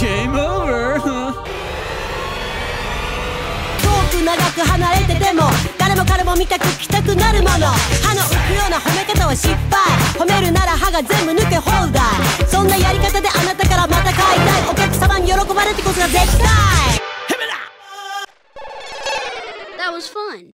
Game over, huh? That was fun.